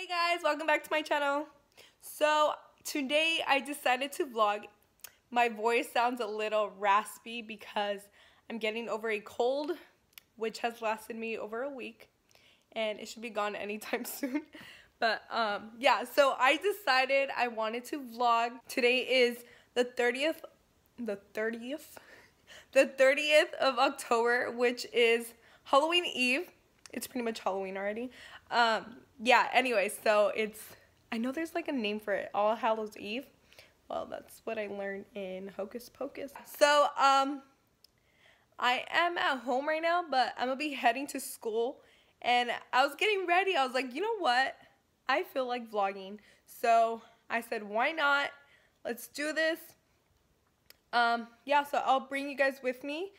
Hey guys, welcome back to my channel. So today I decided to vlog. My voice sounds a little raspy because I'm getting over a cold, which has lasted me over a week, and it should be gone anytime soon. But yeah, so I decided I wanted to vlog. Today is the 30th of October, which is Halloween Eve. It's pretty much Halloween already. Yeah, anyway, so it's, I know there's like a name for it, All Hallows Eve. Well, that's what I learned in Hocus Pocus. So, I am at home right now, but I'm gonna be heading to school, and I was getting ready. I was like, you know what? I feel like vlogging. So I said, why not? Let's do this. Yeah, so I'll bring you guys with me.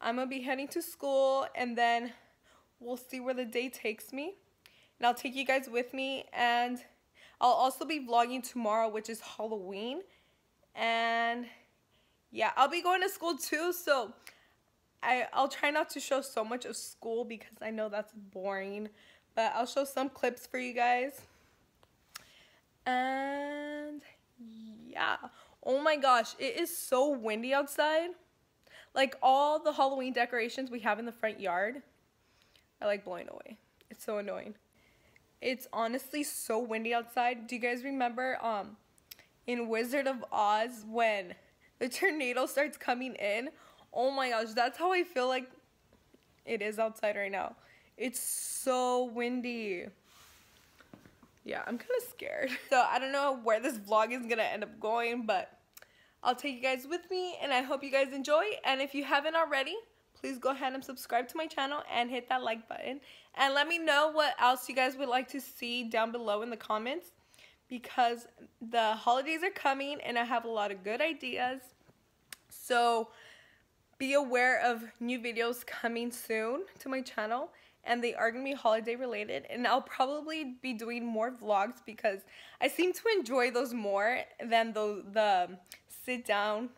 I'm gonna be heading to school, and then we'll see where the day takes me. And I'll take you guys with me, and I'll also be vlogging tomorrow, which is Halloween. And yeah, I'll be going to school too, so I'll try not to show so much of school because I know that's boring, but I'll show some clips for you guys. And yeah, oh my gosh, it is so windy outside. Like all the Halloween decorations we have in the front yard are like blowing away. It's so annoying. It's honestly so windy outside. Do you guys remember in Wizard of Oz when the tornado starts coming in? Oh my gosh, that's how I feel like it is outside right now. It's so windy. Yeah, I'm kind of scared. So I don't know where this vlog is going to end up going, but I'll take you guys with me, and I hope you guys enjoy. And if you haven't already, please go ahead and subscribe to my channel and hit that like button. And let me know what else you guys would like to see down below in the comments, because the holidays are coming and I have a lot of good ideas. So be aware of new videos coming soon to my channel, and they are going to be holiday related. And I'll probably be doing more vlogs because I seem to enjoy those more than the sit down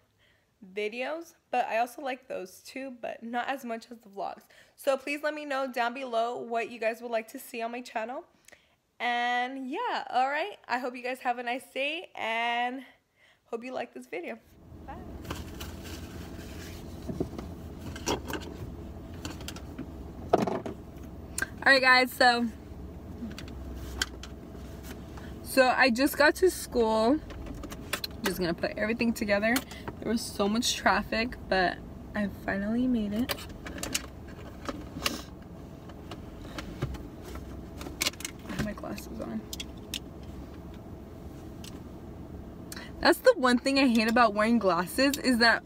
videos, but I also like those too, but not as much as the vlogs. So please let me know down below what you guys would like to see on my channel. And yeah, all right, I hope you guys have a nice day, and hope you like this video. Bye. All right guys, so I just got to school. Just gonna put everything together. There was so much traffic, but I finally made it. I have my glasses on. That's the one thing I hate about wearing glasses, is that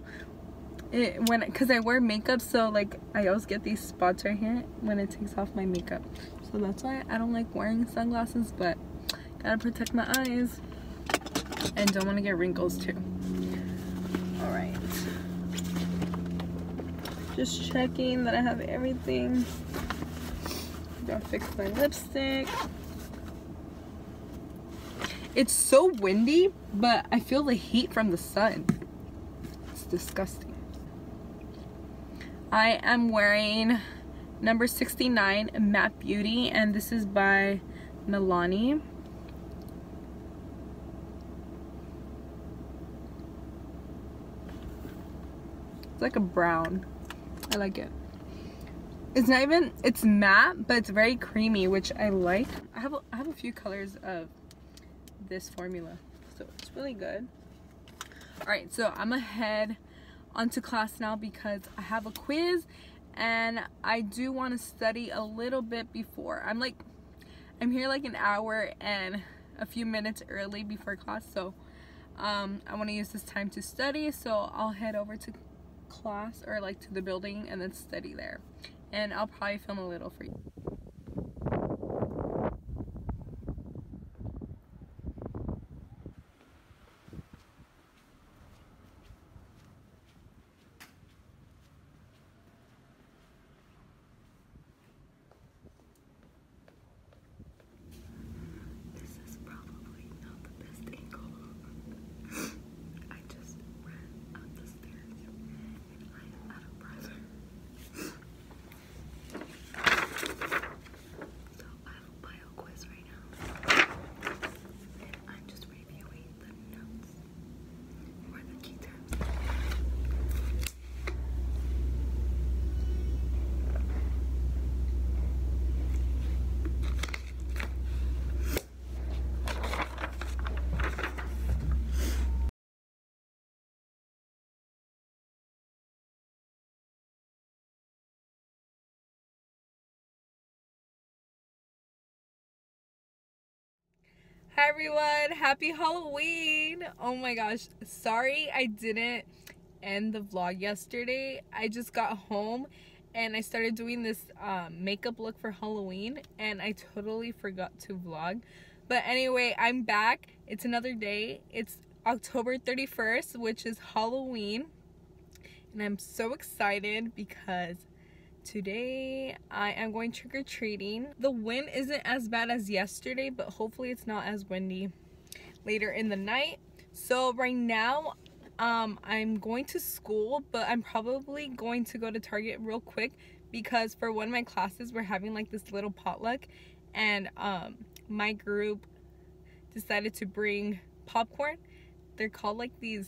because I wear makeup, so like I always get these spots right here when it takes off my makeup. So that's why I don't like wearing sunglasses, but gotta protect my eyes. And don't want to get wrinkles too. All right. Just checking that I have everything. Gotta fix my lipstick. It's so windy, but I feel the heat from the sun. It's disgusting. I am wearing number 69 Matte Beauty, and this is by Milani. Like a brown. I like it. It's not even, it's matte, but it's very creamy, which I like. I have a few colors of this formula, so it's really good. All right, so I'm gonna head onto class now because I have a quiz, and I do want to study a little bit before. I'm here like an hour and a few minutes early before class, so I want to use this time to study. So I'll head over to class, or like to the building, and then study there, and I'll probably film a little for you. Hi everyone, happy Halloween. Oh my gosh, sorry I didn't end the vlog yesterday. I just got home and I started doing this makeup look for Halloween and I totally forgot to vlog. But anyway, I'm back. It's another day. It's October 31st, which is Halloween. And I'm so excited because today I am going trick-or-treating. The wind isn't as bad as yesterday, but hopefully it's not as windy later in the night. So right now I'm going to school, but I'm probably going to go to Target real quick because for one of my classes we're having like this little potluck, and my group decided to bring popcorn. They're called like these,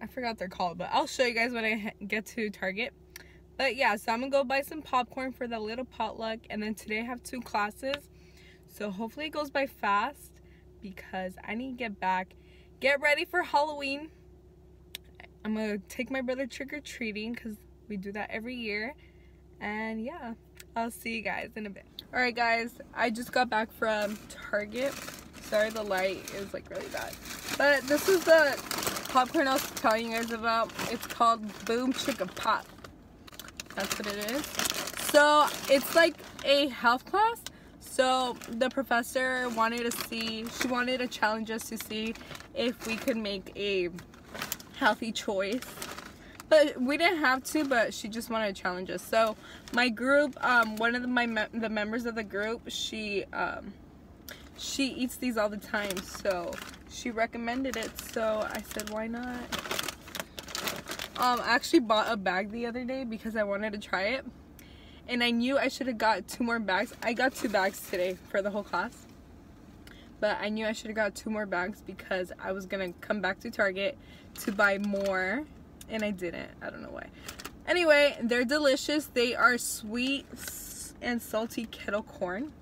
I forgot they're called, but I'll show you guys when I get to Target. But yeah, so I'm gonna go buy some popcorn for the little potluck, and then today I have two classes. So hopefully it goes by fast because I need to get back, get ready for Halloween. I'm gonna take my brother trick-or-treating because we do that every year. And yeah, I'll see you guys in a bit. All right guys, I just got back from Target. Sorry the light is like really bad. But this is the popcorn I was telling you guys about. It's called Boom Chicken Pop. That's what it is. So it's like a health class, so the professor wanted to challenge us to see if we could make a healthy choice, but we didn't have to, but she just wanted to challenge us. So my group, one of the members of the group, she eats these all the time, so she recommended it, so I said why not. I actually bought a bag the other day because I wanted to try it, and I knew I should have got two more bags. I got two bags today for the whole class, but I knew I should have got two more bags because I was gonna come back to Target to buy more, and I didn't. I don't know why. Anyway, they're delicious. They are sweet and salty kettle corn.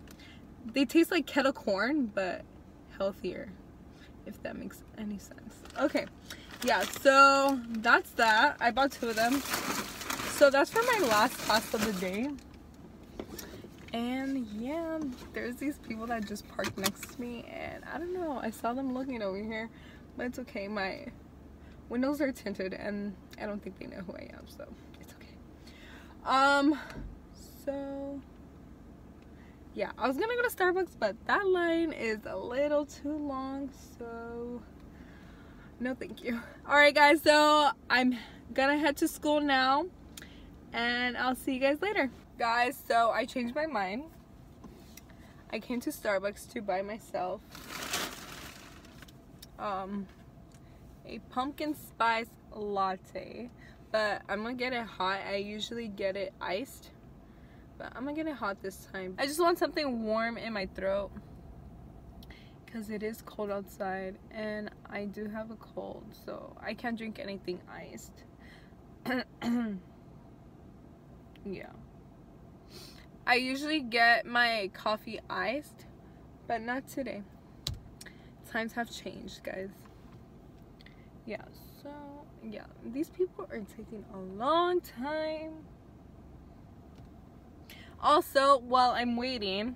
They taste like kettle corn but healthier, if that makes any sense. Okay. Yeah, so that's that. I bought two of them. So that's for my last class of the day. And yeah, there's these people that just parked next to me, and I don't know, I saw them looking over here, but it's okay. My windows are tinted and I don't think they know who I am, so it's okay. So yeah, I was gonna go to Starbucks, but that line is a little too long, so no thank you. Alright guys, so I'm gonna head to school now and I'll see you guys later. Guys, so I changed my mind. I came to Starbucks to buy myself a pumpkin spice latte, but I'm gonna get it hot. I usually get it iced, but I'm gonna get it hot this time. I just want something warm in my throat because it is cold outside and I do have a cold, so I can't drink anything iced. Yeah, I usually get my coffee iced, but not today. Times have changed, guys. Yeah, so yeah, these people are taking a long time. Also, while I'm waiting,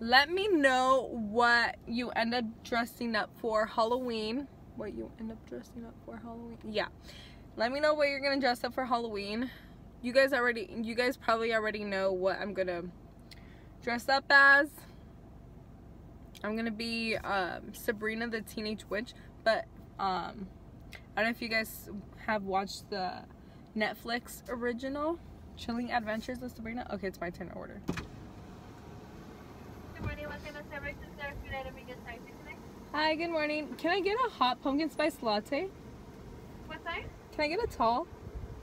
let me know what you end up dressing up for Halloween. What you end up dressing up for Halloween. Yeah. Let me know what you're going to dress up for Halloween. You guys probably already know what I'm going to dress up as. I'm going to be Sabrina the Teenage Witch. But I don't know if you guys have watched the Netflix original, Chilling Adventures of Sabrina. Okay, it's my turn to order. Hi, good morning. Can I get a hot pumpkin spice latte? What size? Can I get a tall?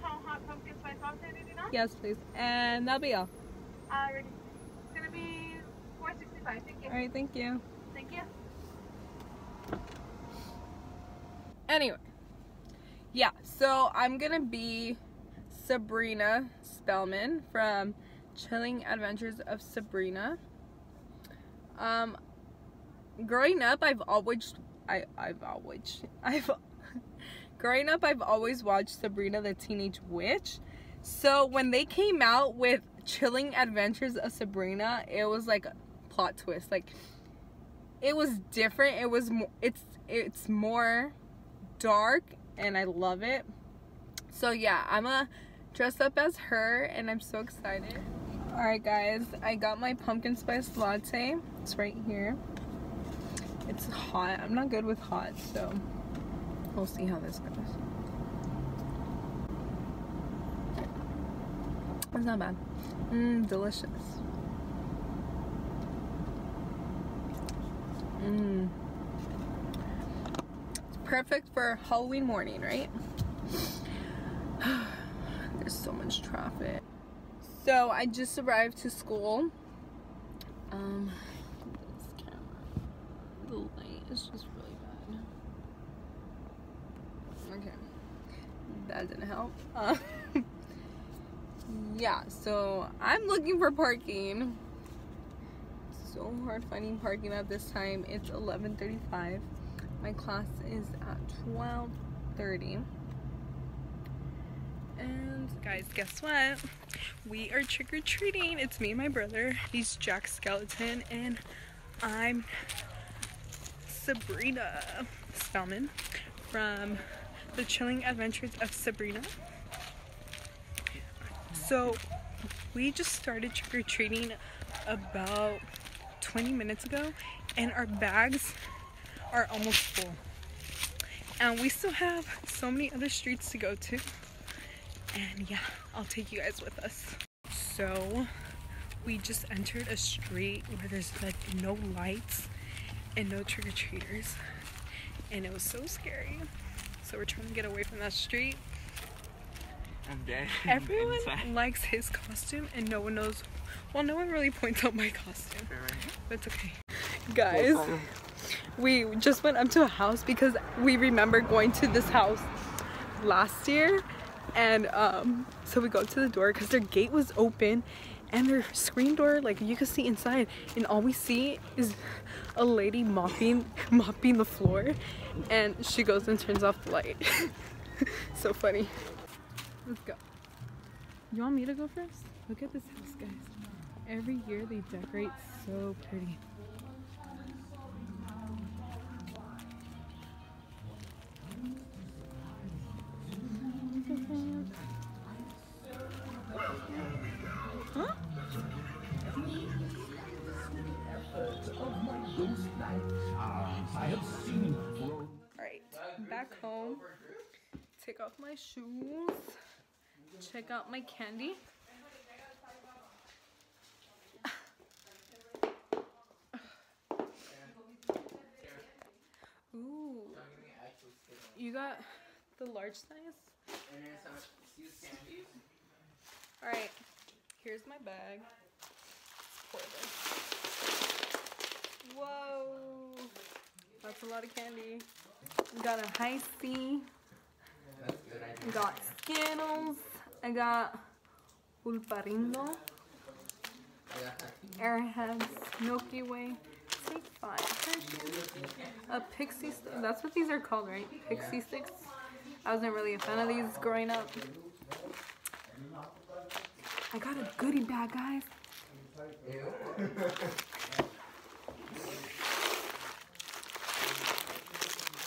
Tall hot pumpkin spice latte, did you not? Yes, please. And that'll be all. Ready. It's going to be $4.65. Thank you. All right, thank you. Thank you. Anyway. Yeah, so I'm going to be Sabrina Spellman from Chilling Adventures of Sabrina. Growing up, I've always watched Sabrina the Teenage Witch. So when they came out with Chilling Adventures of Sabrina, it was like a plot twist. Like it was different. It was it's more dark, and I love it. So yeah, I'm gonna dress up as her, and I'm so excited. Alright guys, I got my pumpkin spice latte. It's right here. It's hot. I'm not good with hot, so we'll see how this goes. It's not bad. Delicious. It's perfect for Halloween morning, right? There's so much traffic. So I just arrived to school. This camera, the light is just really bad. Okay, that didn't help. Yeah, so I'm looking for parking. It's so hard finding parking at this time. It's 11:35. My class is at 12:30. And guys, guess what? We are trick-or-treating. It's me and my brother. He's Jack Skeleton, and I'm Sabrina Spellman from the Chilling Adventures of Sabrina. So we just started trick-or-treating about 20 minutes ago, and our bags are almost full, and we still have so many other streets to go to. And yeah, I'll take you guys with us. So we just entered a street where there's like no lights and no trick-or-treaters, and it was so scary. So we're trying to get away from that street. Everyone likes his costume, and no one knows. Well, no one really points out my costume, but it's okay. Guys, we just went up to a house because we remember going to this house last year, and so we go to the door because their gate was open, and their screen door, like you could see inside, and all we see is a lady mopping the floor, and she goes and turns off the light. So funny. Let's go. You want me to go first? Look at this house, guys. Every year they decorate so pretty. Huh? Alright, back home. Take off my shoes. Check out my candy. Ooh. You got the large size? Alright, here's my bag. Whoa! That's a lot of candy. Got a high C. Got Skittles. I got Pulparindo, Airheads, Milky Way, Take Five, a Pixie stick. That's what these are called, right? Pixie sticks. I wasn't really a fan of these growing up. I got a goodie bag, guys.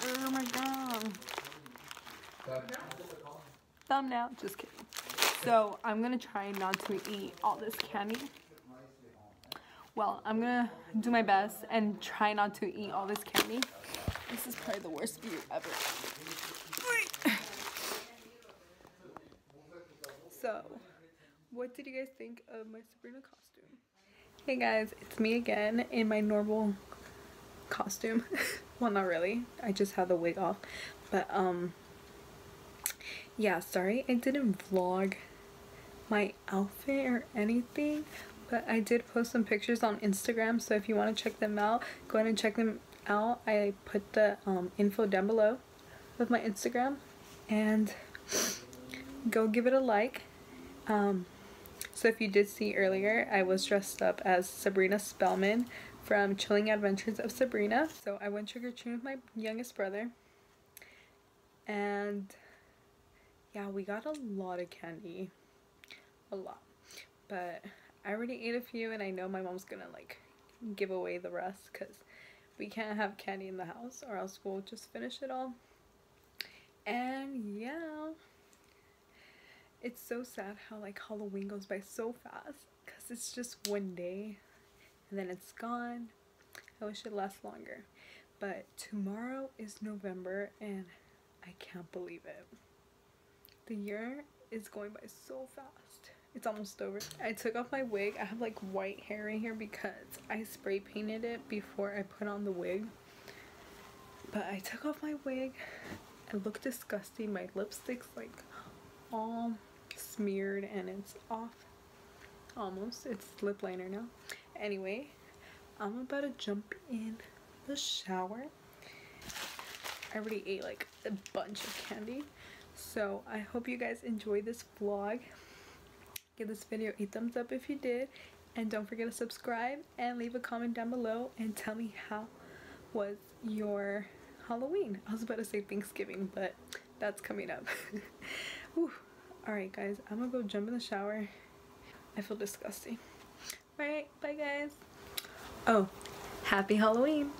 Oh my god. Thumbnail. Just kidding. So I'm gonna try not to eat all this candy. Well, I'm gonna do my best and try not to eat all this candy. This is probably the worst view ever. So, what did you guys think of my Sabrina costume? Hey guys, it's me again in my normal costume. Well, not really. I just had the wig off, but yeah, sorry I didn't vlog my outfit or anything, but I did post some pictures on Instagram, so if you want to check them out, go ahead and check them out. I put the info down below with my Instagram, and go give it a like. So if you did see earlier, I was dressed up as Sabrina Spellman from Chilling Adventures of Sabrina. So I went trick-or-treating with my youngest brother, and yeah, we got a lot of candy, a lot, but I already ate a few, and I know my mom's gonna like give away the rest because we can't have candy in the house or else we'll just finish it all. And yeah, it's so sad how like Halloween goes by so fast because it's just one day and then it's gone. I wish it lasts longer, but tomorrow is November and I can't believe it. The year is going by so fast. It's almost over. I took off my wig. I have like white hair right here because I spray painted it before I put on the wig. But I took off my wig. I look disgusting. My lipstick's like all smeared and it's off. Almost. It's lip liner now. Anyway, I'm about to jump in the shower. I already ate like a bunch of candy. So I hope you guys enjoy this vlog. Give this video a thumbs up if you did, and don't forget to subscribe and leave a comment down below and tell me how was your Halloween. I was about to say Thanksgiving, but that's coming up. Alright guys, I'm gonna go jump in the shower. I feel disgusting. Alright, bye guys. Oh, happy Halloween.